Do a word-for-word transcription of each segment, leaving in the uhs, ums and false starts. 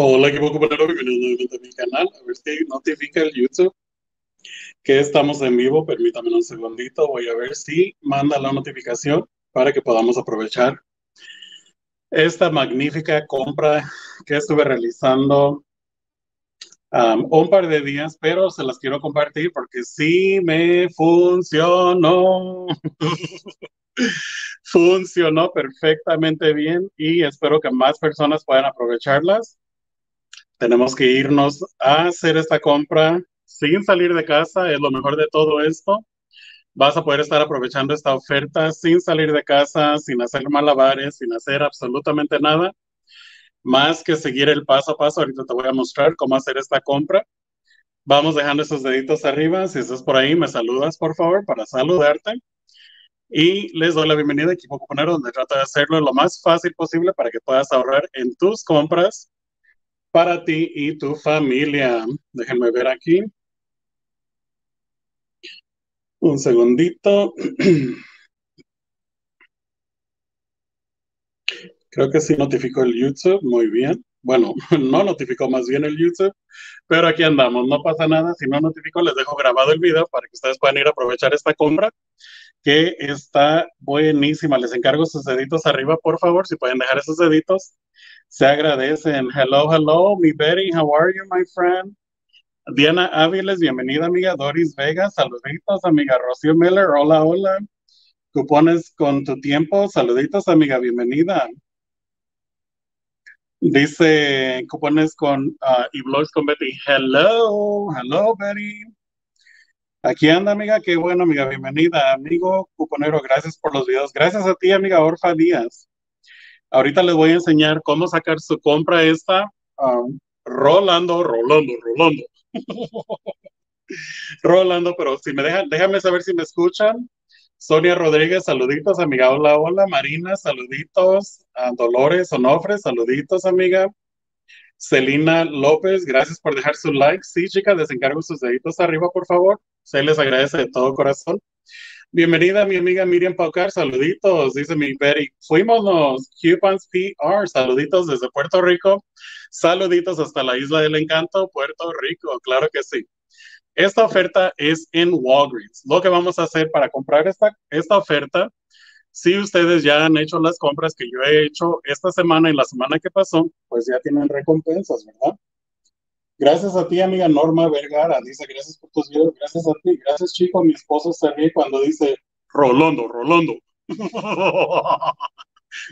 Hola, Equipo Cuponero, bienvenido nuevamente a mi canal. A ver si notifica el YouTube que estamos en vivo. Permítame un segundito, voy a ver si manda la notificación para que podamos aprovechar esta magnífica compra que estuve realizando um, un par de días, pero se las quiero compartir porque sí me funcionó. Funcionó perfectamente bien y espero que más personas puedan aprovecharlas. Tenemos que irnos a hacer esta compra sin salir de casa. Es lo mejor de todo esto. Vas a poder estar aprovechando esta oferta sin salir de casa, sin hacer malabares, sin hacer absolutamente nada. Más que seguir el paso a paso. Ahorita te voy a mostrar cómo hacer esta compra. Vamos dejando esos deditos arriba. Si estás por ahí, me saludas, por favor, para saludarte. Y les doy la bienvenida a Equipo Cuponero, donde trato de hacerlo lo más fácil posible para que puedas ahorrar en tus compras para ti y tu familia. Déjenme ver aquí. Un segundito. Creo que sí notificó el YouTube, muy bien. Bueno, no notificó más bien el YouTube, pero aquí andamos, no pasa nada. Si no notificó, les dejo grabado el video para que ustedes puedan ir a aprovechar esta compra, que está buenísima. Les encargo sus deditos arriba, por favor, si pueden dejar esos deditos. Se agradecen. Hello, hello, mi Betty, how are you, my friend? Diana Áviles, bienvenida, amiga. Doris Vega, saluditos, amiga. Rocío Miller, hola, hola. Cupones con tu tiempo, saluditos, amiga, bienvenida. Dice cupones con uh, y blogs con Betty. Hello, hello, Betty. Aquí anda, amiga, qué bueno, amiga, bienvenida, amigo cuponero, gracias por los videos. Gracias a ti, amiga Orfa Díaz. Ahorita les voy a enseñar cómo sacar su compra esta, um, rolando, rolando, rolando. Rolando, pero si me dejan, déjame saber si me escuchan. Sonia Rodríguez, saluditos, amiga, hola, hola. Marina, saluditos. A Dolores Onofre, saluditos, amiga. Celina López, gracias por dejar su like. Sí, chicas, les encargo sus deditos arriba, por favor. Se les agradece de todo corazón. Bienvenida, mi amiga Miriam Paucar, saluditos, dice mi Betty. Fuimos los Cupons P R, saluditos desde Puerto Rico. Saluditos hasta la Isla del Encanto, Puerto Rico, claro que sí. Esta oferta es en Walgreens. Lo que vamos a hacer para comprar esta, esta oferta, si ustedes ya han hecho las compras que yo he hecho esta semana y la semana que pasó, pues ya tienen recompensas, ¿verdad? Gracias a ti, amiga Norma Vergara. Dice, gracias por tus videos, gracias a ti. Gracias, chico. Mi esposo se ríe cuando dice, Rolando, Rolando.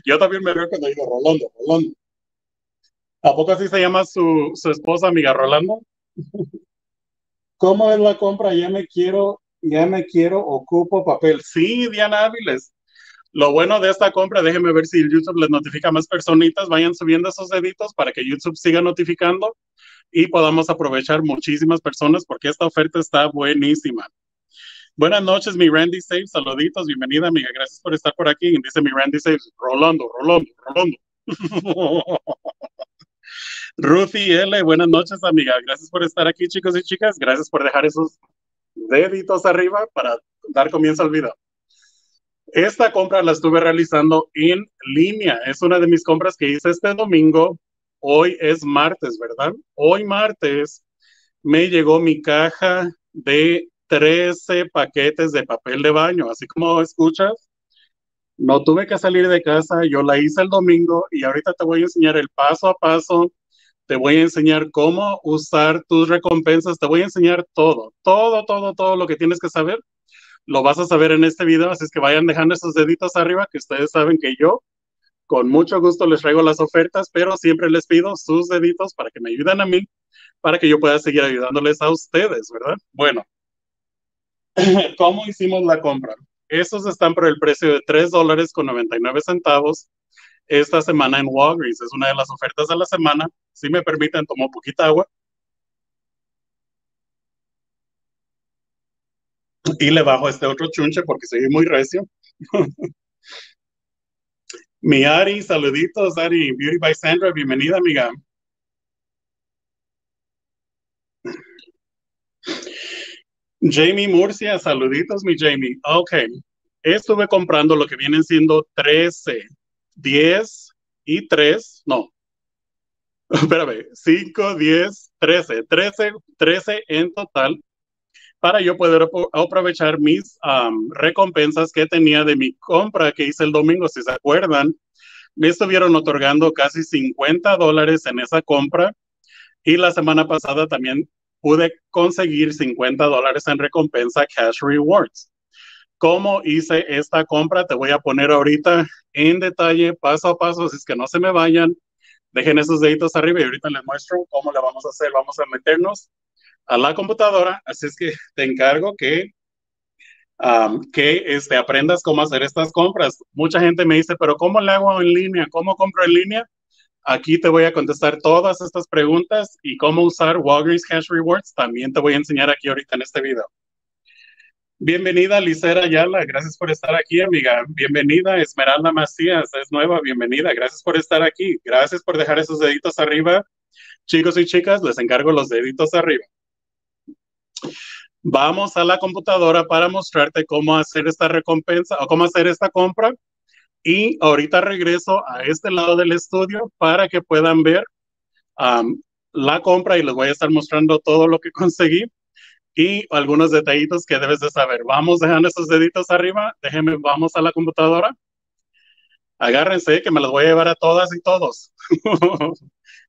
Yo también me río cuando digo, Rolando, Rolando. ¿A poco así se llama su, su esposa, amiga Rolando? ¿Cómo es la compra? Ya me quiero, ya me quiero, ocupo papel. Sí, Diana Áviles. Lo bueno de esta compra, déjenme ver si YouTube les notifica a más personitas. Vayan subiendo esos deditos para que YouTube siga notificando y podamos aprovechar muchísimas personas porque esta oferta está buenísima. Buenas noches, mi Randy Saves. Saluditos, bienvenida, amiga. Gracias por estar por aquí. Dice mi Randy Saves, Rolando, Rolando, Rolando. Ruthie L, buenas noches, amiga. Gracias por estar aquí, chicos y chicas. Gracias por dejar esos deditos arriba para dar comienzo al video. Esta compra la estuve realizando en línea. Es una de mis compras que hice este domingo. Hoy es martes, ¿verdad? Hoy martes me llegó mi caja de trece paquetes de papel de baño. Así como escuchas, no tuve que salir de casa. Yo la hice el domingo y ahorita te voy a enseñar el paso a paso. Te voy a enseñar cómo usar tus recompensas. Te voy a enseñar todo, todo, todo, todo lo que tienes que saber. Lo vas a saber en este video, así es que vayan dejando esos deditos arriba, que ustedes saben que yo con mucho gusto les traigo las ofertas, pero siempre les pido sus deditos para que me ayuden a mí, para que yo pueda seguir ayudándoles a ustedes, ¿verdad? Bueno, ¿cómo hicimos la compra? Estos están por el precio de tres dólares con noventa y nueve centavos esta semana en Walgreens. Es una de las ofertas de la semana. Si me permiten, tomo poquita agua. Y le bajo este otro chunche porque soy muy recio. Mi Ari, saluditos, Ari. Beauty by Sandra, bienvenida, amiga. Jamie Murcia, saluditos, mi Jamie. Ok, estuve comprando lo que vienen siendo trece, diez y tres, no, espérame, cinco, diez, trece, trece, trece en total, para yo poder aprovechar mis um, recompensas que tenía de mi compra que hice el domingo, si se acuerdan. Me estuvieron otorgando casi cincuenta dólares en esa compra, y la semana pasada también pude conseguir cincuenta dólares en recompensa Cash Rewards. ¿Cómo hice esta compra? Te voy a poner ahorita en detalle, paso a paso, así es que no se me vayan. Dejen esos deditos arriba y ahorita les muestro cómo le vamos a hacer. Vamos a meternos a la computadora, así es que te encargo que Um, que este, aprendas cómo hacer estas compras. Mucha gente me dice, pero ¿cómo le hago en línea? ¿Cómo compro en línea? Aquí te voy a contestar todas estas preguntas, y cómo usar Walgreens Cash Rewards también te voy a enseñar aquí ahorita en este video. Bienvenida Lisera Ayala, gracias por estar aquí, amiga. Bienvenida Esmeralda Macías, es nueva, bienvenida, gracias por estar aquí. Gracias por dejar esos deditos arriba. Chicos y chicas, les encargo los deditos arriba. Vamos a la computadora para mostrarte cómo hacer esta recompensa o cómo hacer esta compra. Y ahorita regreso a este lado del estudio para que puedan ver um, la compra, y les voy a estar mostrando todo lo que conseguí y algunos detallitos que debes de saber. Vamos dejando esos deditos arriba. Déjenme, vamos a la computadora. Agárrense que me los voy a llevar a todas y todos.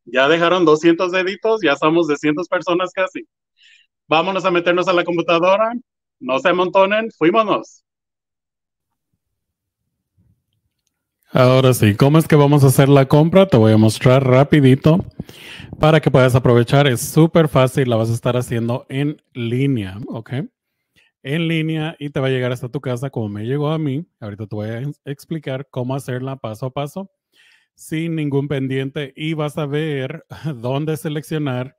Ya dejaron doscientos deditos, ya somos de cientos personas casi. Vámonos a meternos a la computadora, no se amontonen, fuímonos. Ahora sí, ¿cómo es que vamos a hacer la compra? Te voy a mostrar rapidito para que puedas aprovechar. Es súper fácil, la vas a estar haciendo en línea, ¿ok? En línea, y te va a llegar hasta tu casa como me llegó a mí. Ahorita te voy a explicar cómo hacerla paso a paso, sin ningún pendiente, y vas a ver dónde seleccionar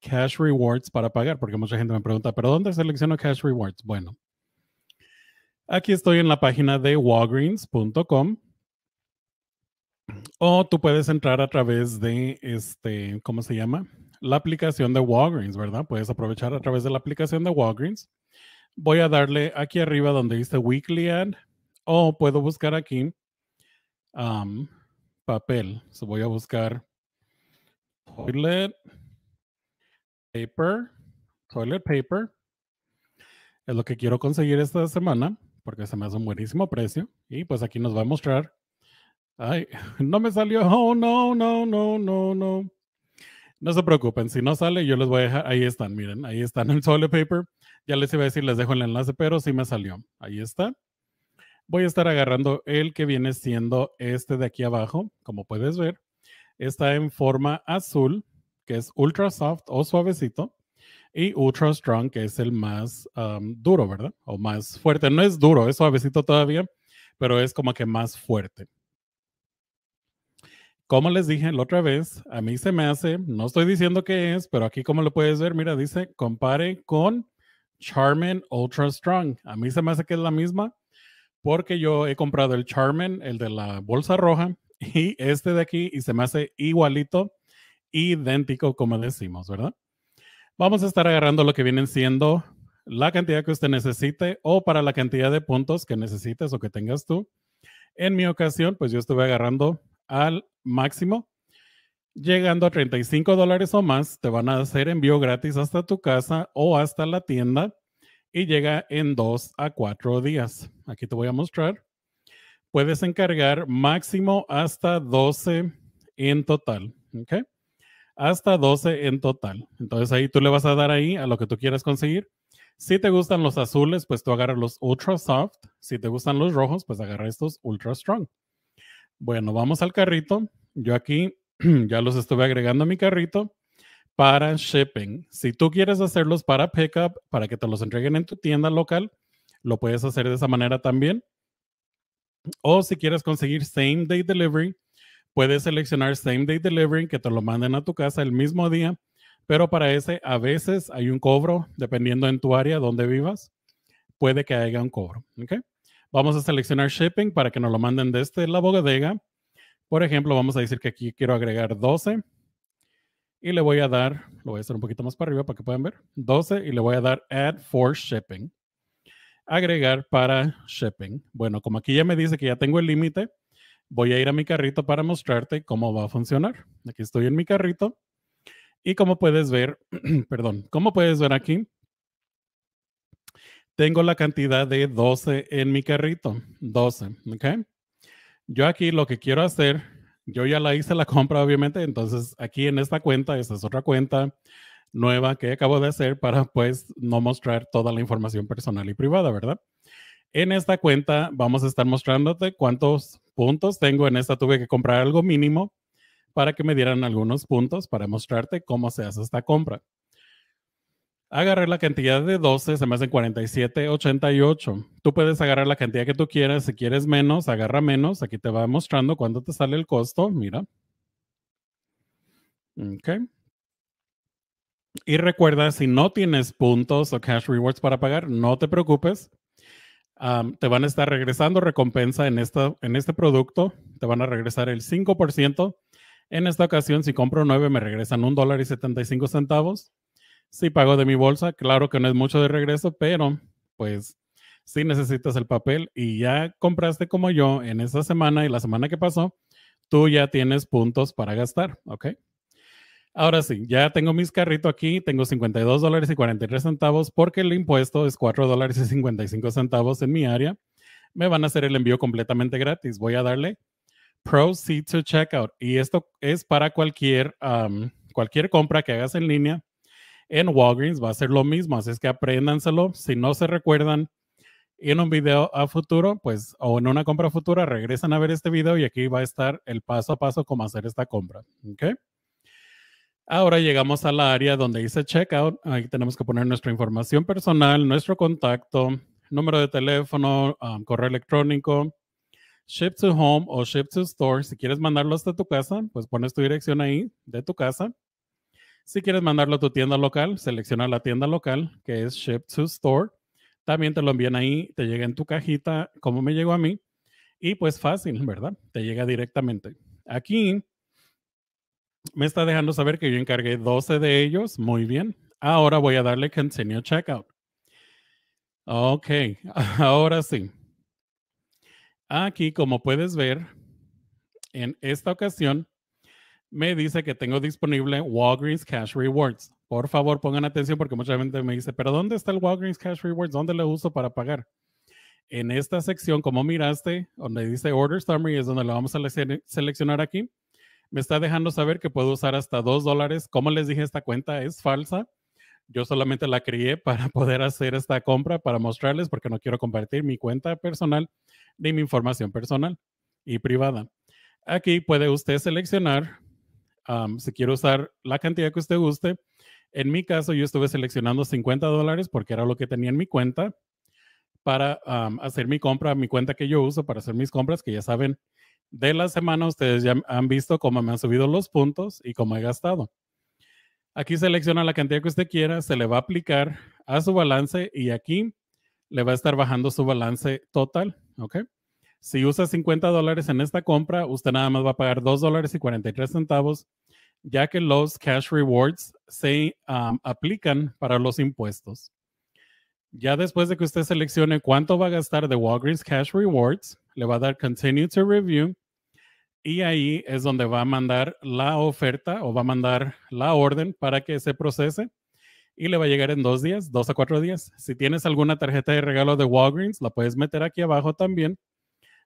Cash Rewards para pagar, porque mucha gente me pregunta, ¿pero dónde selecciono Cash Rewards? Bueno, aquí estoy en la página de walgreens punto com, o tú puedes entrar a través de, este, ¿cómo se llama? La aplicación de Walgreens, ¿verdad? Puedes aprovechar a través de la aplicación de Walgreens. Voy a darle aquí arriba donde dice Weekly Ad, o puedo buscar aquí um, papel. So voy a buscar toilet paper, toilet paper, es lo que quiero conseguir esta semana porque se me hace un buenísimo precio, y pues aquí nos va a mostrar. Ay, no me salió, oh no, no, no, no, no. No se preocupen, si no sale yo les voy a dejar, ahí están, miren, ahí están el toilet paper. Ya les iba a decir, les dejo el enlace, pero sí me salió, ahí está. Voy a estar agarrando el que viene siendo este de aquí abajo, como puedes ver, está en forma azul, que es ultra soft o suavecito, y ultra strong, que es el más um, duro, ¿verdad? O más fuerte. No es duro, es suavecito todavía, pero es como que más fuerte. Como les dije la otra vez, a mí se me hace, no estoy diciendo qué es, pero aquí como lo puedes ver, mira, dice, compare con Charmin Ultra Strong. A mí se me hace que es la misma, porque yo he comprado el Charmin, el de la bolsa roja, y este de aquí, y se me hace igualito, idéntico, como decimos, ¿verdad? Vamos a estar agarrando lo que vienen siendo la cantidad que usted necesite, o para la cantidad de puntos que necesites o que tengas tú. En mi ocasión, pues yo estuve agarrando al máximo, llegando a treinta y cinco dólares o más. Te van a hacer envío gratis hasta tu casa o hasta la tienda, y llega en dos a cuatro días. Aquí te voy a mostrar. Puedes encargar máximo hasta doce en total, ¿ok? Hasta doce en total. Entonces ahí tú le vas a dar ahí a lo que tú quieras conseguir. Si te gustan los azules, pues tú agarras los ultra soft. Si te gustan los rojos, pues agarra estos ultra strong. Bueno, vamos al carrito. Yo aquí ya los estuve agregando a mi carrito para shipping. Si tú quieres hacerlos para pickup, para que te los entreguen en tu tienda local, lo puedes hacer de esa manera también. O si quieres conseguir same day delivery, puedes seleccionar Same Day Delivery, que te lo manden a tu casa el mismo día, pero para ese a veces hay un cobro, dependiendo en tu área donde vivas, puede que haya un cobro, ¿okay? Vamos a seleccionar Shipping para que nos lo manden desde la bodega. Por ejemplo, vamos a decir que aquí quiero agregar doce y le voy a dar, lo voy a hacer un poquito más para arriba para que puedan ver, doce, y le voy a dar Add for Shipping. Agregar para Shipping. Bueno, como aquí ya me dice que ya tengo el límite, voy a ir a mi carrito para mostrarte cómo va a funcionar. Aquí estoy en mi carrito y como puedes ver, perdón, como puedes ver aquí, tengo la cantidad de doce en mi carrito, doce, ¿ok? Yo aquí lo que quiero hacer, yo ya la hice la compra obviamente, entonces aquí en esta cuenta, esta es otra cuenta nueva que acabo de hacer para pues no mostrar toda la información personal y privada, ¿verdad? En esta cuenta vamos a estar mostrándote cuántos puntos tengo, en esta tuve que comprar algo mínimo para que me dieran algunos puntos para mostrarte cómo se hace esta compra. Agarré la cantidad de doce, se me hacen cuarenta y siete ochenta y ocho. Tú puedes agarrar la cantidad que tú quieras. Si quieres menos, agarra menos. Aquí te va mostrando cuánto te sale el costo. Mira. Ok. Y recuerda, si no tienes puntos o cash rewards para pagar, no te preocupes. Um, te van a estar regresando recompensa en, esta, en este producto. Te van a regresar el cinco por ciento. En esta ocasión, si compro nueve, me regresan un dólar y setenta y cinco centavos. Sí pago de mi bolsa, claro que no es mucho de regreso, pero pues sí necesitas el papel y ya compraste como yo en esa semana y la semana que pasó, tú ya tienes puntos para gastar, ¿ok? Ahora sí, ya tengo mis carritos aquí, tengo cincuenta y dos dólares y cuarenta y tres centavos porque el impuesto es cuatro dólares y cincuenta y cinco centavos en mi área. Me van a hacer el envío completamente gratis. Voy a darle Proceed to Checkout y esto es para cualquier, um, cualquier compra que hagas en línea. En Walgreens va a ser lo mismo, así es que apréndanselo. Si no se recuerdan en un video a futuro, pues, o en una compra futura, regresan a ver este video y aquí va a estar el paso a paso cómo hacer esta compra. ¿Okay? Ahora llegamos a la área donde dice checkout. Ahí tenemos que poner nuestra información personal, nuestro contacto, número de teléfono, um, correo electrónico, ship to home o ship to store. Si quieres mandarlo hasta tu casa, pues pones tu dirección ahí de tu casa. Si quieres mandarlo a tu tienda local, selecciona la tienda local, que es Ship to Store. También te lo envían ahí, te llega en tu cajita, como me llegó a mí. Y pues fácil, ¿verdad? Te llega directamente. Aquí me está dejando saber que yo encargué doce de ellos. Muy bien. Ahora voy a darle Continue Checkout. Ok, ahora sí. Aquí, como puedes ver, en esta ocasión, me dice que tengo disponible Walgreens Cash Rewards. Por favor, pongan atención porque mucha gente me dice, pero ¿dónde está el Walgreens Cash Rewards? ¿Dónde lo uso para pagar? En esta sección, como miraste, donde dice Order Summary, es donde lo vamos a seleccionar aquí. Me está dejando saber que puedo usar hasta dos dólares. Como les dije, esta cuenta es falsa. Yo solamente la creé para poder hacer esta compra, para mostrarles, porque no quiero compartir mi cuenta personal ni mi información personal y privada. Aquí puede usted seleccionar Um, si quiero usar la cantidad que usted guste. En mi caso, yo estuve seleccionando cincuenta dólares porque era lo que tenía en mi cuenta para um, hacer mi compra, mi cuenta que yo uso para hacer mis compras, que ya saben, de la semana ustedes ya han visto cómo me han subido los puntos y cómo he gastado. Aquí selecciona la cantidad que usted quiera, se le va a aplicar a su balance y aquí le va a estar bajando su balance total, ¿ok? Si usa cincuenta dólares en esta compra, usted nada más va a pagar dos dólares y cuarenta y tres centavos, ya que los cash rewards se um, aplican para los impuestos. Ya después de que usted seleccione cuánto va a gastar de Walgreens Cash Rewards, le va a dar Continue to Review y ahí es donde va a mandar la oferta o va a mandar la orden para que se procese y le va a llegar en dos días, dos a cuatro días. Si tienes alguna tarjeta de regalo de Walgreens, la puedes meter aquí abajo también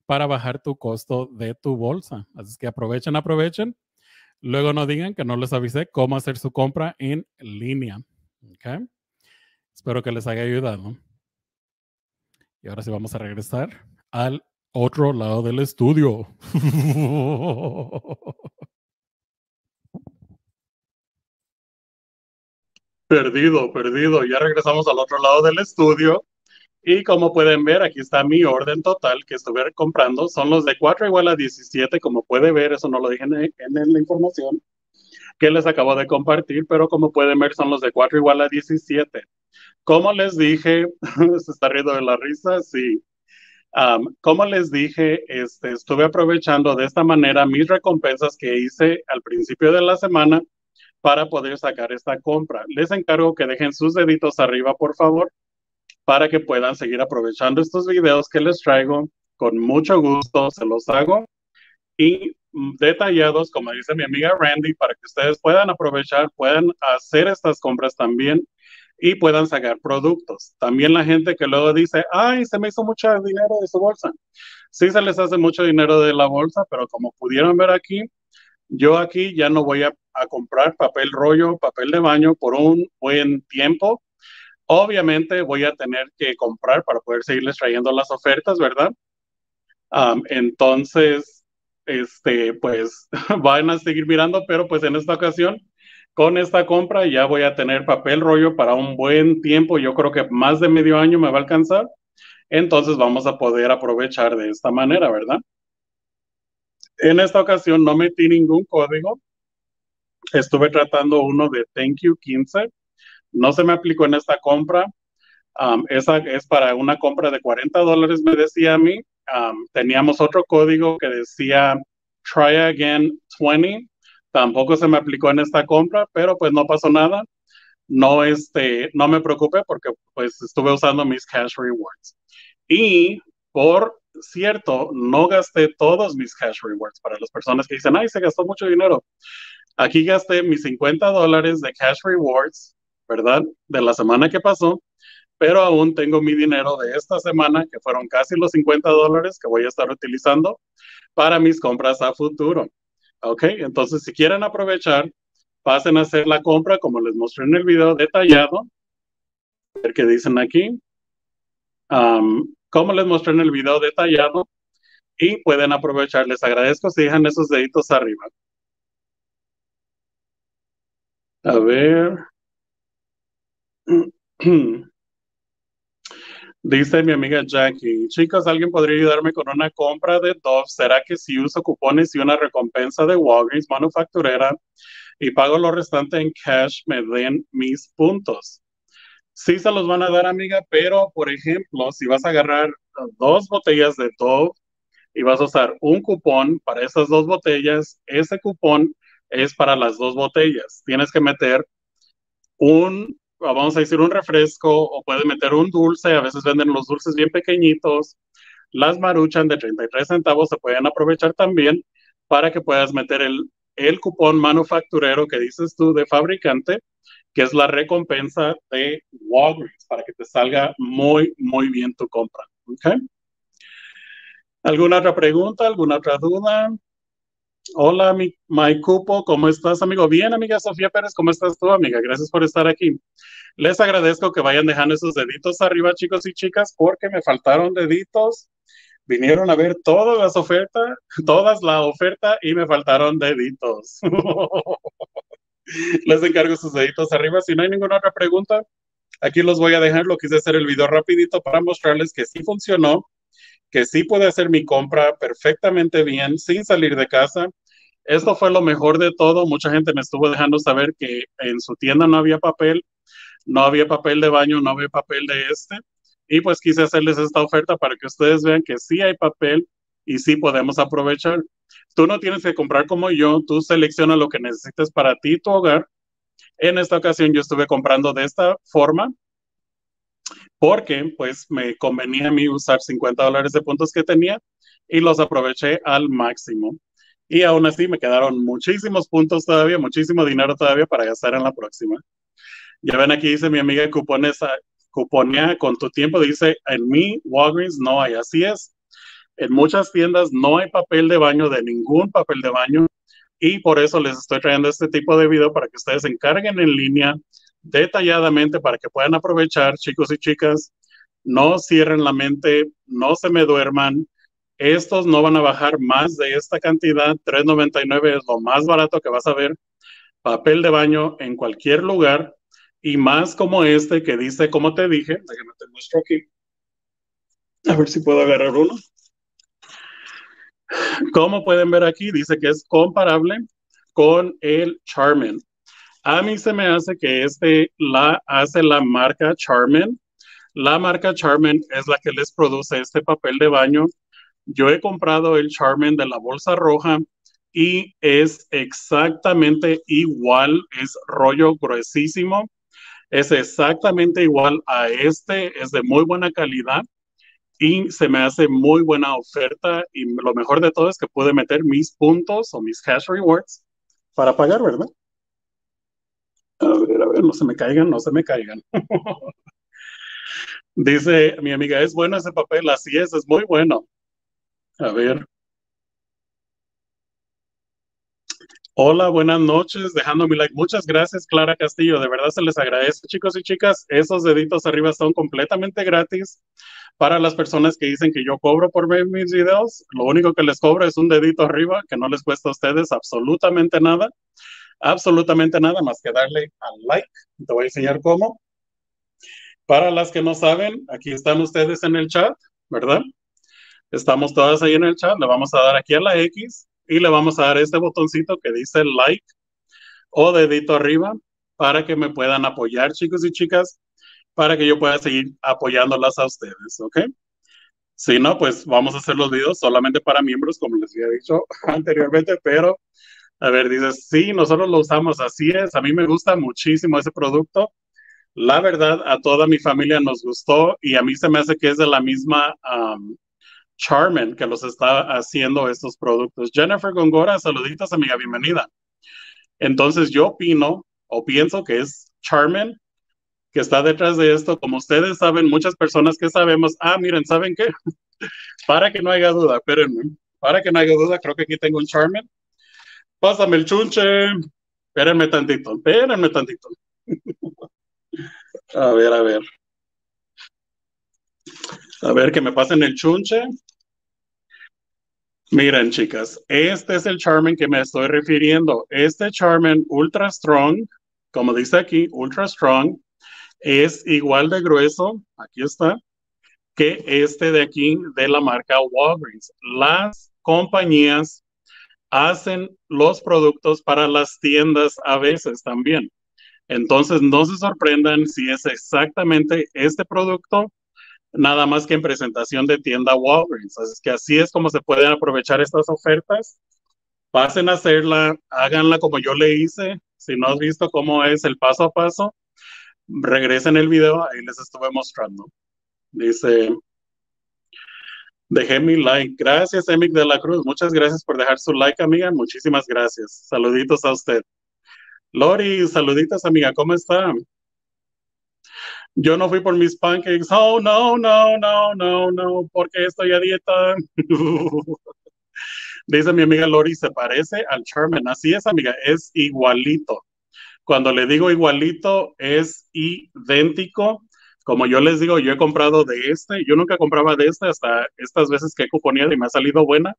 para bajar tu costo de tu bolsa. Así que aprovechen, aprovechen. Luego no digan que no les avisé cómo hacer su compra en línea. ¿Okay? Espero que les haya ayudado. Y ahora sí vamos a regresar al otro lado del estudio. Perdido, perdido. Ya regresamos al otro lado del estudio. Y como pueden ver, aquí está mi orden total que estuve comprando. Son los de cuatro igual a diecisiete, como puede ver, eso no lo dije en, en la información que les acabo de compartir, pero como pueden ver, son los de cuatro igual a diecisiete. Como les dije, se está riendo de la risa, sí. Um, como les dije, este, estuve aprovechando de esta manera mis recompensas que hice al principio de la semana para poder sacar esta compra. Les encargo que dejen sus deditos arriba, por favor, para que puedan seguir aprovechando estos videos que les traigo. Con mucho gusto se los hago. y detallados, como dice mi amiga Randy, para que ustedes puedan aprovechar, puedan hacer estas compras también y puedan sacar productos. También la gente que luego dice, ay, se me hizo mucho dinero de su bolsa. Sí se les hace mucho dinero de la bolsa, pero como pudieron ver aquí, yo aquí ya no voy a, a comprar papel rollo, papel de baño por un buen tiempo. Obviamente voy a tener que comprar para poder seguirles trayendo las ofertas, ¿verdad? Um, entonces, este, pues van a seguir mirando, pero pues en esta ocasión, con esta compra ya voy a tener papel rollo para un buen tiempo. Yo creo que más de medio año me va a alcanzar. Entonces vamos a poder aprovechar de esta manera, ¿verdad? En esta ocasión no metí ningún código. Estuve tratando uno de Thank You quince. No se me aplicó en esta compra. Um, esa es para una compra de cuarenta dólares, me decía a mí. Um, teníamos otro código que decía Try Again veinte. Tampoco se me aplicó en esta compra, pero pues no pasó nada. No, este, no me preocupé porque pues estuve usando mis Cash Rewards. Y por cierto, no gasté todos mis Cash Rewards. Para las personas que dicen, ay, se gastó mucho dinero. Aquí gasté mis cincuenta dólares de Cash Rewards, ¿verdad? De la semana que pasó, pero aún tengo mi dinero de esta semana, que fueron casi los cincuenta dólares que voy a estar utilizando para mis compras a futuro. Ok, entonces si quieren aprovechar, pasen a hacer la compra, como les mostré en el video detallado. A ver qué dicen aquí. Um, como les mostré en el video detallado, y pueden aprovechar. Les agradezco si dejan esos deditos arriba. A ver. Dice mi amiga Jackie, chicos, ¿alguien podría ayudarme con una compra de Dove? ¿Será que si uso cupones y una recompensa de Walgreens manufacturera y pago lo restante en cash, me den mis puntos? Sí se los van a dar, amiga, pero, por ejemplo, si vas a agarrar dos botellas de Dove y vas a usar un cupón para esas dos botellas, ese cupón es para las dos botellas. Tienes que meter un... vamos a decir un refresco, o pueden meter un dulce, a veces venden los dulces bien pequeñitos, las Maruchan de treinta y tres centavos se pueden aprovechar también para que puedas meter el, el cupón manufacturero que dices tú de fabricante, que es la recompensa de Walgreens, para que te salga muy, muy bien tu compra. ¿Okay? ¿Alguna otra pregunta? ¿Alguna otra duda? Hola, mi, my Cupo, ¿cómo estás, amigo? Bien, amiga Sofía Pérez, ¿cómo estás tú, amiga? Gracias por estar aquí. Les agradezco que vayan dejando esos deditos arriba, chicos y chicas, porque me faltaron deditos. Vinieron a ver todas las ofertas, todas la oferta, y me faltaron deditos. Les encargo sus deditos arriba. Si no hay ninguna otra pregunta, aquí los voy a dejar. Lo quise hacer el video rapidito para mostrarles que sí funcionó, que sí pude hacer mi compra perfectamente bien, sin salir de casa. Esto fue lo mejor de todo. Mucha gente me estuvo dejando saber que en su tienda no había papel, no había papel de baño, no había papel de este. Y pues quise hacerles esta oferta para que ustedes vean que sí hay papel y sí podemos aprovechar. Tú no tienes que comprar como yo, tú seleccionas lo que necesites para ti, tu hogar. En esta ocasión yo estuve comprando de esta forma, porque pues me convenía a mí usar cincuenta dólares de puntos que tenía y los aproveché al máximo. Y aún así me quedaron muchísimos puntos todavía, muchísimo dinero todavía para gastar en la próxima. Ya ven, aquí dice mi amiga cuponesa, cuponea con tu tiempo, dice, en mi Walgreens no hay. Así es, en muchas tiendas no hay papel de baño, de ningún papel de baño, y por eso les estoy trayendo este tipo de video para que ustedes se encarguen en línea, detalladamente, para que puedan aprovechar, chicos y chicas. No cierren la mente, no se me duerman. Estos no van a bajar más de esta cantidad. tres noventa y nueve es lo más barato que vas a ver. Papel de baño en cualquier lugar, y más como este que dice, como te dije, déjame te muestro aquí. A ver si puedo agarrar uno. Como pueden ver aquí, dice que es comparable con el Charmin. A mí se me hace que este la hace la marca Charmin. La marca Charmin es la que les produce este papel de baño. Yo he comprado el Charmin de la bolsa roja y es exactamente igual. Es rollo gruesísimo. Es exactamente igual a este. Es de muy buena calidad. y se me hace muy buena oferta, y lo mejor de todo es que pude meter mis puntos o mis cash rewards para pagar, ¿verdad? A ver, a ver, no se me caigan, no se me caigan. Dice mi amiga, ¿es bueno ese papel? Así es, es muy bueno. A ver. Hola, buenas noches, dejando mi like. Muchas gracias, Clara Castillo. De verdad se les agradece, chicos y chicas. Esos deditos arriba son completamente gratis para las personas que dicen que yo cobro por ver mis videos. Lo único que les cobro es un dedito arriba, que no les cuesta a ustedes absolutamente nada. Absolutamente nada más que darle al like. Te voy a enseñar cómo. Para las que no saben, aquí están ustedes en el chat, ¿verdad? Estamos todas ahí en el chat. Le vamos a dar aquí a la X. Y le vamos a dar este botoncito que dice like o dedito arriba para que me puedan apoyar, chicos y chicas, para que yo pueda seguir apoyándolas a ustedes, ¿ok? Si no, pues vamos a hacer los videos solamente para miembros, como les había dicho anteriormente, pero, a ver, dices, sí, nosotros lo usamos, así es, a mí me gusta muchísimo ese producto. La verdad, a toda mi familia nos gustó y a mí se me hace que es de la misma... Um, Charmin, que los está haciendo estos productos. Jennifer Gongora, saluditos, amiga, bienvenida. Entonces yo opino, o pienso que es Charmin, que está detrás de esto. Como ustedes saben, muchas personas que sabemos, ah, miren, ¿saben qué? Para que no haya duda, espérenme, para que no haya duda, creo que aquí tengo un Charmin. Pásame el chunche, espérenme tantito, espérenme tantito. A ver, a ver. A ver, que me pasen el chunche. Miren, chicas, este es el Charmin que me estoy refiriendo. Este Charmin Ultra Strong, como dice aquí, Ultra Strong, es igual de grueso, aquí está, que este de aquí de la marca Walgreens. Las compañías hacen los productos para las tiendas a veces también. Entonces, no se sorprendan si es exactamente este producto, nada más que en presentación de tienda Walgreens. Así que así es como se pueden aprovechar estas ofertas. Pasen a hacerla, háganla como yo le hice. Si no has visto cómo es el paso a paso, regresen el video, ahí les estuve mostrando. Dice, dejé mi like. Gracias, Emic de la Cruz. Muchas gracias por dejar su like, amiga. Muchísimas gracias. Saluditos a usted. Lori, saluditos, amiga. ¿Cómo está? Yo no fui por mis pancakes. Oh, no, no, no, no, no, porque estoy a dieta. Dice mi amiga Lori, se parece al Charmin. Así es, amiga, es igualito. Cuando le digo igualito, es idéntico. Como yo les digo, yo he comprado de este. Yo nunca compraba de este hasta estas veces que he cuponeado y me ha salido buena.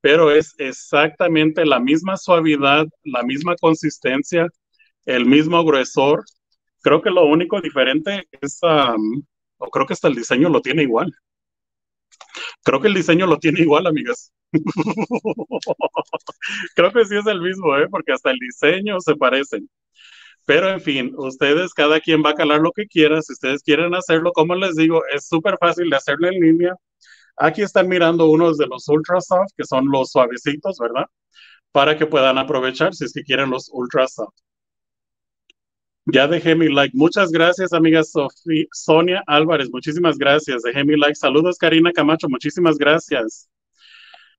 Pero es exactamente la misma suavidad, la misma consistencia, el mismo gruesor. Creo que lo único diferente es, um, o creo que hasta el diseño lo tiene igual. Creo que el diseño lo tiene igual, amigas. Creo que sí es el mismo, ¿eh? Porque hasta el diseño se parecen. Pero en fin, ustedes, cada quien va a calar lo que quiera. Si ustedes quieren hacerlo, como les digo, es súper fácil de hacerlo en línea. Aquí están mirando unos de los Ultra Soft, que son los suavecitos, ¿verdad? Para que puedan aprovechar si es que quieren los Ultra Soft. Ya dejé mi like. Muchas gracias, amiga Sofía, Sonia Álvarez. Muchísimas gracias. Dejé mi like. Saludos, Karina Camacho. Muchísimas gracias.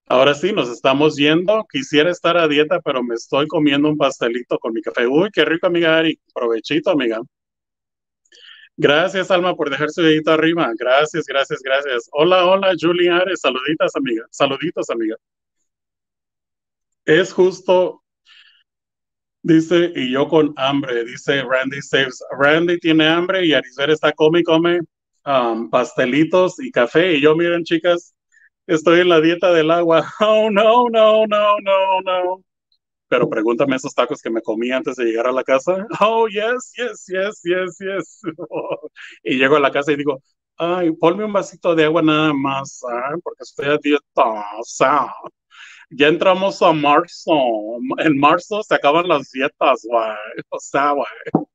Ahora sí, nos estamos yendo. Quisiera estar a dieta, pero me estoy comiendo un pastelito con mi café. Uy, qué rico, amiga Ari. Provechito, amiga. Gracias, Alma, por dejar su dedito arriba. Gracias, gracias, gracias. Hola, hola, Julia Ares. Saluditas, amiga. Saluditos, amiga. Es justo... Dice, y yo con hambre, dice Randy Saves. Randy tiene hambre y Arisver está come y come um, pastelitos y café. Y yo, miren, chicas, estoy en la dieta del agua. Oh, no, no, no, no, no. Pero pregúntame esos tacos que me comí antes de llegar a la casa. Oh, yes, yes, yes, yes, yes. Oh. Y llego a la casa y digo, ay, ponme un vasito de agua nada más, ¿eh? Porque estoy a dieta. Ya entramos a marzo. En marzo se acaban las dietas, güey. O sea, güey.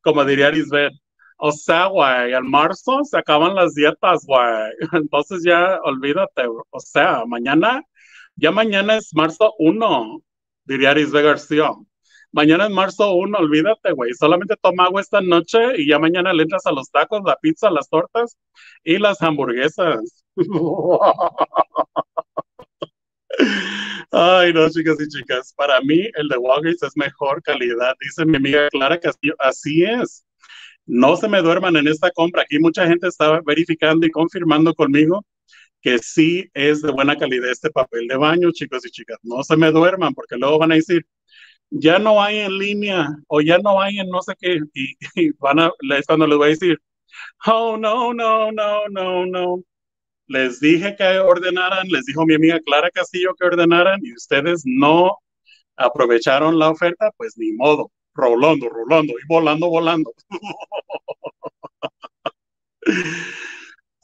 Como diría Arisbeth. O sea, güey. En marzo se acaban las dietas, güey. Entonces ya olvídate, bro. O sea, mañana. Ya mañana es marzo primero. Diría Arisbeth García. Mañana es marzo primero. Olvídate, güey. Solamente toma agua esta noche y ya mañana le entras a los tacos, la pizza, las tortas y las hamburguesas. Ay, no, chicas y chicas, para mí el de Walgreens es mejor calidad, dice mi amiga Clara Castillo. Así es, no se me duerman en esta compra. Aquí mucha gente está verificando y confirmando conmigo que sí es de buena calidad este papel de baño, chicos y chicas. No se me duerman, porque luego van a decir, ya no hay en línea, o ya no hay en no sé qué, y, y van a, es cuando les voy a decir, oh, no, no, no, no, no. Les dije que ordenaran, les dijo mi amiga Clara Castillo que ordenaran y ustedes no aprovecharon la oferta, pues ni modo, rolando, rolando y volando, volando.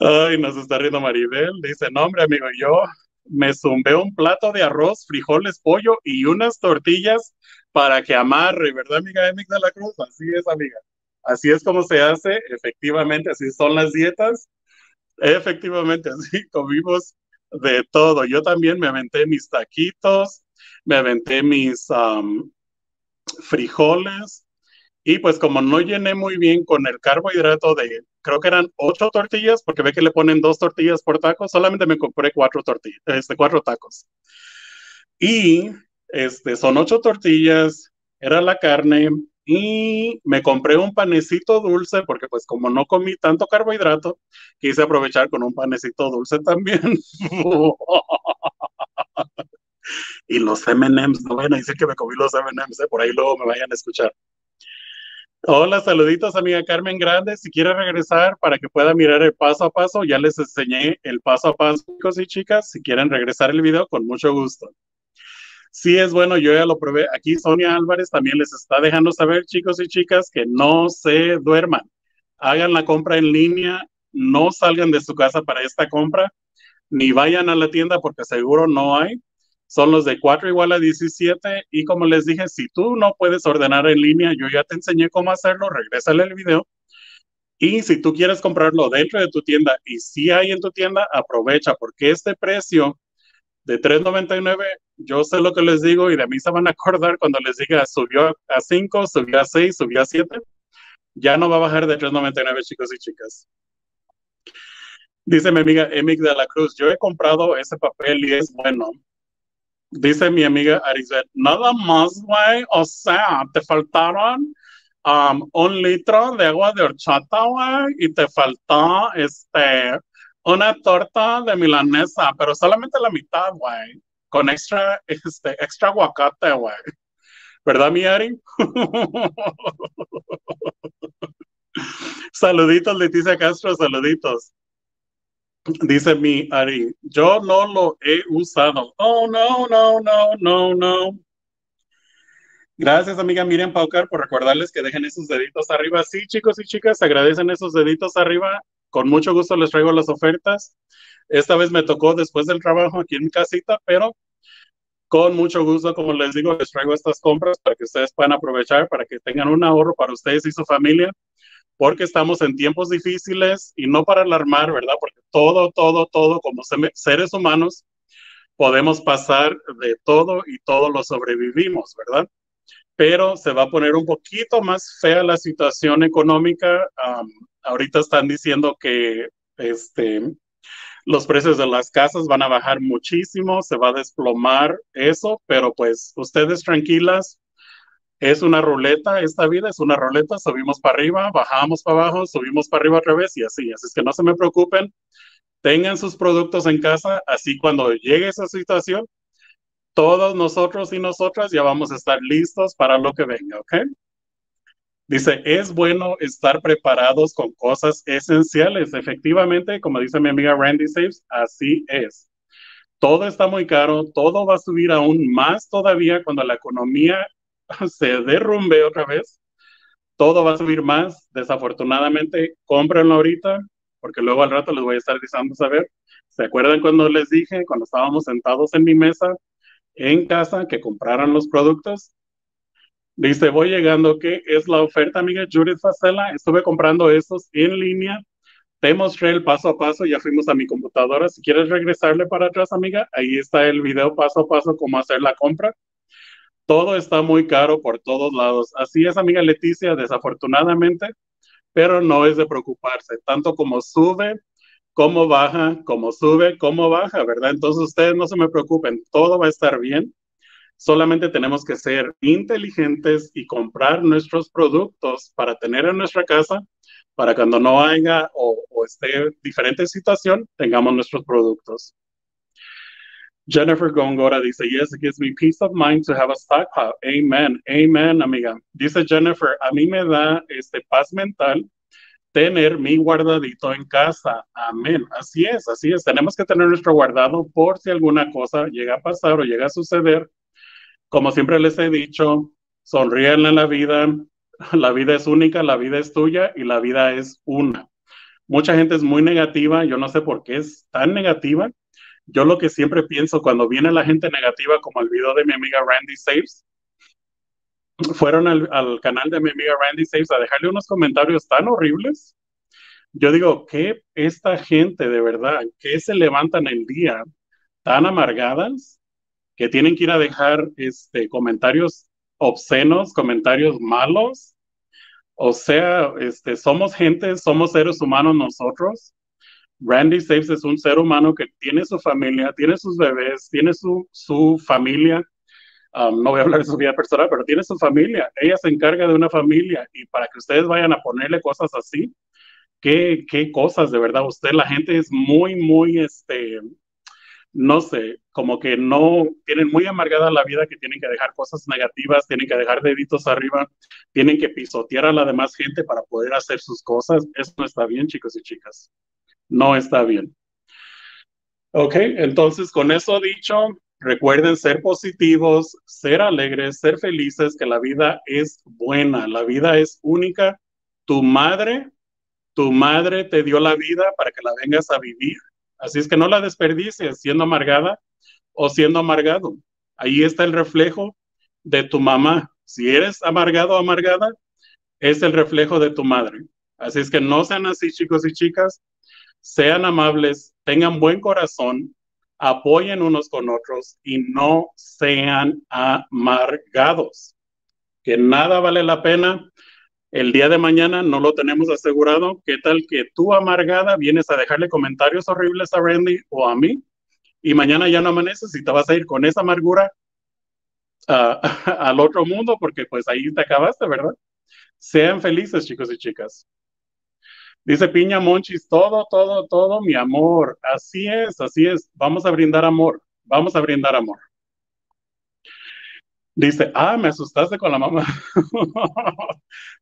Ay, nos está riendo Maribel, dice, no hombre amigo, yo me zumbé un plato de arroz, frijoles, pollo y unas tortillas para que amarre, ¿verdad amiga Emic de la Cruz? Así es amiga, así es como se hace, efectivamente, así son las dietas. Efectivamente, así comimos de todo. Yo también me aventé mis taquitos, me aventé mis um, frijoles y pues como no llené muy bien con el carbohidrato de, creo que eran ocho tortillas, porque ve que le ponen dos tortillas por taco, solamente me compré cuatro tortillas, este, cuatro tacos. Y este, son ocho tortillas, era la carne y me compré un panecito dulce, porque pues como no comí tanto carbohidrato, quise aprovechar con un panecito dulce también. Y los eme emes, no van a decir que me comí los eme emes, ¿eh? Por ahí luego me vayan a escuchar. Hola, saluditos amiga Carmen Grande, si quiere regresar para que pueda mirar el paso a paso, ya les enseñé el paso a paso, chicos y chicas, si quieren regresar el video, con mucho gusto. Sí, es bueno, yo ya lo probé. Aquí Sonia Álvarez también les está dejando saber, chicos y chicas, que no se duerman. Hagan la compra en línea, no salgan de su casa para esta compra, ni vayan a la tienda porque seguro no hay. Son los de cuatro igual a diecisiete y como les dije, si tú no puedes ordenar en línea, yo ya te enseñé cómo hacerlo, regrésale el video. Y si tú quieres comprarlo dentro de tu tienda y si hay en tu tienda, aprovecha porque este precio de tres noventa y nueve, yo sé lo que les digo y de mí se van a acordar cuando les diga subió a cinco, subió a seis, subió a siete. Ya no va a bajar de tres noventa y nueve, chicos y chicas. Dice mi amiga Emic de la Cruz, yo he comprado ese papel y es bueno. Dice mi amiga Arisbeth, nada más, güey, o sea, te faltaron um, un litro de agua de horchata, güey, y te faltó este... una torta de milanesa, pero solamente la mitad, güey. Con extra, este, extra aguacate, güey. ¿Verdad, mi Ari? Saluditos, Leticia Castro, saluditos. Dice mi Ari, yo no lo he usado. Oh, no, no, no, no, no. Gracias, amiga Miriam Paucar, por recordarles que dejen esos deditos arriba. Sí, chicos y chicas, agradecen esos deditos arriba. Con mucho gusto les traigo las ofertas. Esta vez me tocó después del trabajo aquí en mi casita, pero con mucho gusto, como les digo, les traigo estas compras para que ustedes puedan aprovechar, para que tengan un ahorro para ustedes y su familia, porque estamos en tiempos difíciles y no para alarmar, ¿verdad? Porque todo, todo, todo, como seres humanos, podemos pasar de todo y todo lo sobrevivimos, ¿verdad? Pero se va a poner un poquito más fea la situación económica. Um, ahorita están diciendo que este, los precios de las casas van a bajar muchísimo, se va a desplomar eso, pero pues ustedes tranquilas, es una ruleta, esta vida es una ruleta, subimos para arriba, bajamos para abajo, subimos para arriba otra vez y así, así es que no se me preocupen, tengan sus productos en casa, así cuando llegue esa situación, todos nosotros y nosotras ya vamos a estar listos para lo que venga, ¿ok? Dice, es bueno estar preparados con cosas esenciales. Efectivamente, como dice mi amiga Randy Saves, así es. Todo está muy caro, todo va a subir aún más todavía cuando la economía se derrumbe otra vez. Todo va a subir más. Desafortunadamente, cómprenlo ahorita, porque luego al rato les voy a estar diciendo, a ver, ¿se acuerdan cuando les dije, cuando estábamos sentados en mi mesa, en casa, que compraran los productos? Dice, voy llegando, ¿qué es la oferta, amiga Judith Facela? Estuve comprando estos en línea, te mostré el paso a paso, ya fuimos a mi computadora, si quieres regresarle para atrás, amiga, ahí está el video paso a paso, cómo hacer la compra. Todo está muy caro por todos lados, así es, amiga Leticia, desafortunadamente, pero no es de preocuparse, tanto como sube, cómo baja, cómo sube, cómo baja, ¿verdad? Entonces ustedes no se me preocupen, todo va a estar bien. Solamente tenemos que ser inteligentes y comprar nuestros productos para tener en nuestra casa, para cuando no haya o, o esté diferente situación, tengamos nuestros productos. Jennifer Gongora dice, yes, it gives me peace of mind to have a stockpile. Amen, amen, amiga. Dice Jennifer, a mí me da este, paz mental tener mi guardadito en casa. Amén. Así es, así es. Tenemos que tener nuestro guardado por si alguna cosa llega a pasar o llega a suceder. Como siempre les he dicho, sonríenle en la vida. La vida es única, la vida es tuya y la vida es una. Mucha gente es muy negativa. Yo no sé por qué es tan negativa. Yo lo que siempre pienso cuando viene la gente negativa, como el video de mi amiga Randy Saves, fueron al, al canal de mi amiga Randy Saves a dejarle unos comentarios tan horribles. Yo digo, ¿qué esta gente de verdad, que se levantan el día tan amargadas que tienen que ir a dejar este, comentarios obscenos, comentarios malos? O sea, este, somos gente, somos seres humanos nosotros. Randy Saves es un ser humano que tiene su familia, tiene sus bebés, tiene su, su familia. Um, no voy a hablar de su vida personal, pero tiene su familia. Ella se encarga de una familia. Y para que ustedes vayan a ponerle cosas así, ¿qué, qué cosas de verdad? Usted, la gente es muy, muy, este, no sé, como que no, tienen muy amargada la vida que tienen que dejar cosas negativas, tienen que dejar deditos arriba, tienen que pisotear a la demás gente para poder hacer sus cosas. Eso no está bien, chicos y chicas. No está bien. Ok, entonces con eso dicho, recuerden ser positivos, ser alegres, ser felices, que la vida es buena, la vida es única. Tu madre, tu madre te dio la vida para que la vengas a vivir. Así es que no la desperdicies siendo amargada o siendo amargado. Ahí está el reflejo de tu mamá. Si eres amargado o amargada, es el reflejo de tu madre. Así es que no sean así, chicos y chicas. Sean amables, tengan buen corazón, apoyen unos con otros y no sean amargados. Que nada vale la pena. El día de mañana no lo tenemos asegurado. ¿Qué tal que tú, amargada, vienes a dejarle comentarios horribles a Randy o a mí? Y mañana ya no amaneces y te vas a ir con esa amargura uh, al otro mundo, porque pues ahí te acabaste, ¿verdad? Sean felices, chicos y chicas. Dice Piña Monchis, todo, todo, todo, mi amor. Así es, así es. Vamos a brindar amor. Vamos a brindar amor. Dice, ah, me asustaste con la mamá.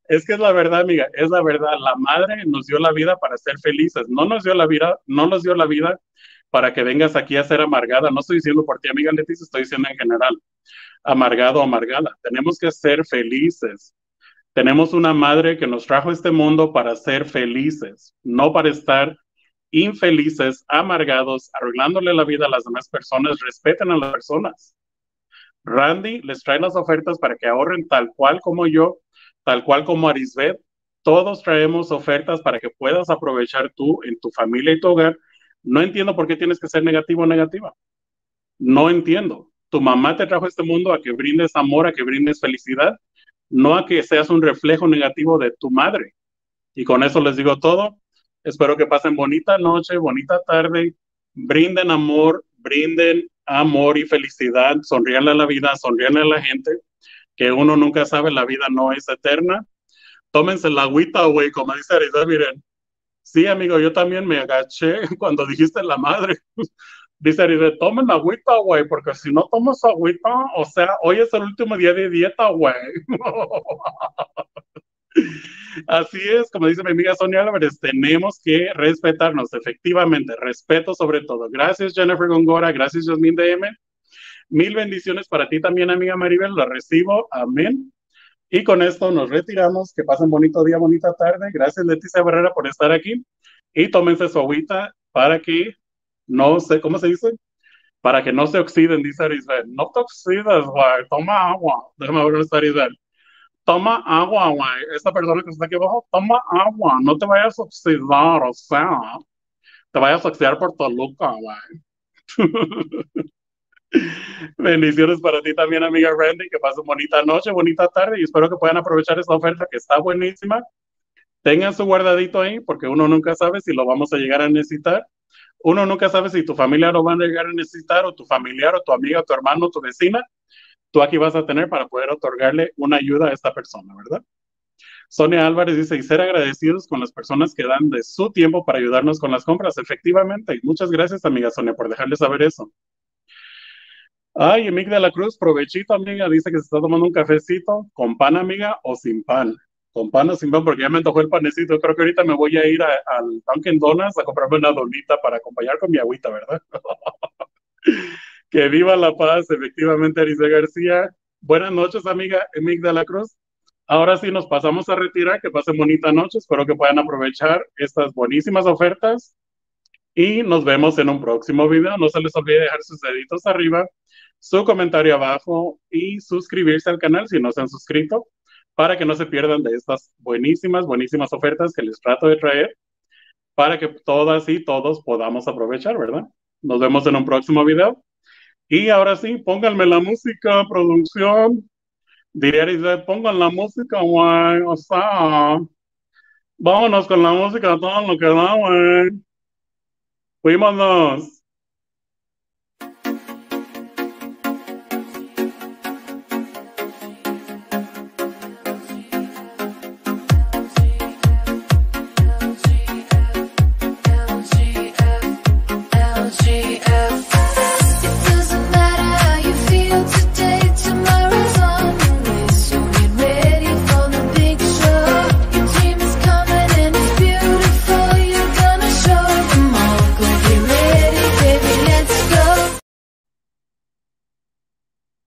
Es que es la verdad, amiga, es la verdad. La madre nos dio la vida para ser felices. No nos dio la vida, no nos dio la vida para que vengas aquí a ser amargada. No estoy diciendo por ti, amiga Leticia, estoy diciendo en general. Amargado o amargada. Tenemos que ser felices. Tenemos una madre que nos trajo este mundo para ser felices, no para estar infelices, amargados, arruinándole la vida a las demás personas. Respeten a las personas. Randy les trae las ofertas para que ahorren, tal cual como yo, tal cual como Arisbeth. Todos traemos ofertas para que puedas aprovechar tú en tu familia y tu hogar. No entiendo por qué tienes que ser negativo o negativa. No entiendo. Tu mamá te trajo este mundo a que brindes amor, a que brindes felicidad. No a que seas un reflejo negativo de tu madre. Y con eso les digo todo. Espero que pasen bonita noche, bonita tarde. Brinden amor, brinden amor y felicidad. Sonríanle a la vida, sonríanle a la gente. Que uno nunca sabe, la vida no es eterna. Tómense la agüita, güey, como dice Arizal, miren. Sí, amigo, yo también me agaché cuando dijiste la madre. Dice Arizal, tomen agüita, güey, porque si no tomas agüita, o sea, hoy es el último día de dieta, güey. Así es, como dice mi amiga Sonia Álvarez, tenemos que respetarnos, efectivamente, respeto sobre todo. Gracias, Jennifer Gongora, gracias, Yasmin D M. Mil bendiciones para ti también, amiga Maribel, la recibo, amén. Y con esto nos retiramos, que pasen bonito día, bonita tarde. Gracias, Leticia Barrera, por estar aquí. Y tómense su agüita para que... No sé, ¿cómo se dice? Para que no se oxiden, dice Arisbeth. No te oxides, güey. Toma agua. Déjame ver, está Arisbeth. Toma agua, güey. Esta persona que está aquí abajo, toma agua. No te vayas a oxidar, o sea. Te vayas a oxidar por Toluca, güey. Bendiciones para ti también, amiga Randy. Que pases bonita noche, bonita tarde. Y espero que puedan aprovechar esta oferta que está buenísima. tengan su guardadito ahí, porque uno nunca sabe si lo vamos a llegar a necesitar. Uno nunca sabe si tu familia lo van a llegar a necesitar, o tu familiar, o tu amiga, o tu hermano, o tu vecina. Tú aquí vas a tener para poder otorgarle una ayuda a esta persona, ¿verdad? Sonia Álvarez dice, y ser agradecidos con las personas que dan de su tiempo para ayudarnos con las compras. Efectivamente, y muchas gracias, amiga Sonia, por dejarles saber eso. Ay, Emic de la Cruz, provechito, amiga, dice que se está tomando un cafecito, con pan, amiga, o sin pan. Con pan o sin pan, porque ya me antojó el panecito. Creo que ahorita me voy a ir al Dunkin' Donuts a comprarme una donita para acompañar con mi agüita, ¿verdad? Que viva la paz, efectivamente, Arice García. Buenas noches, amiga Emic de la Cruz. Ahora sí nos pasamos a retirar, que pasen bonita noche, espero que puedan aprovechar estas buenísimas ofertas y nos vemos en un próximo video. No se les olvide dejar sus deditos arriba, su comentario abajo y suscribirse al canal si no se han suscrito, para que no se pierdan de estas buenísimas, buenísimas ofertas que les trato de traer, para que todas y todos podamos aprovechar, ¿verdad? Nos vemos en un próximo video. Y ahora sí, pónganme la música, producción. Diría, pongan la música, güey, o sea, vámonos con la música, todo lo que da, güey. Fuímonos.